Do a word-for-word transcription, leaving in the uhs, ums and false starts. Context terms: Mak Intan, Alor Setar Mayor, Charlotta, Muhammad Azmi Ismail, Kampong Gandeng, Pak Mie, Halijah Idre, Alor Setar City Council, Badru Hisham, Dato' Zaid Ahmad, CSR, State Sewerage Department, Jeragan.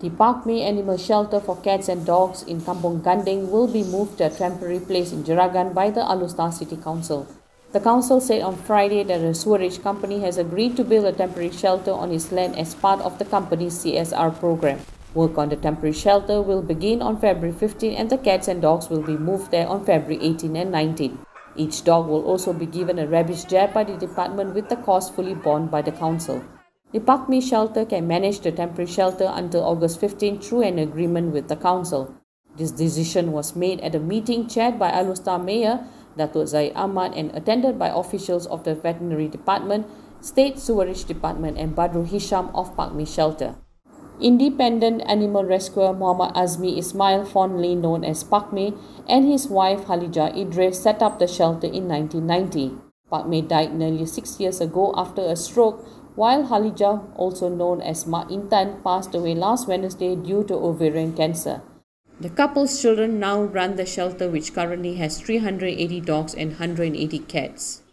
The Pak Mie animal shelter for cats and dogs in Kampong Gandeng will be moved to a temporary place in Jeragan by the Alor Setar City Council. The council said on Friday that a sewerage company has agreed to build a temporary shelter on its land as part of the company's C S R program. Work on the temporary shelter will begin on February fifteenth and the cats and dogs will be moved there on February eighteenth and nineteenth. Each dog will also be given a rubbish jab by the department with the cost fully borne by the council. The Pak Mie shelter can manage the temporary shelter until August fifteenth through an agreement with the council. This decision was made at a meeting chaired by Alor Setar Mayor Dato' Zaid Ahmad and attended by officials of the Veterinary Department, State Sewerage Department and Badru Hisham of Pak Mie Shelter. Independent animal rescuer Muhammad Azmi Ismail, fondly known as Pak Mie, and his wife Halijah Idre set up the shelter in nineteen ninety. Pak Mie died nearly six years ago after a stroke, while Halijah, also known as Mak Intan, passed away last Wednesday due to ovarian cancer. The couple's children now run the shelter, which currently has three hundred eighty dogs and one hundred eighty cats.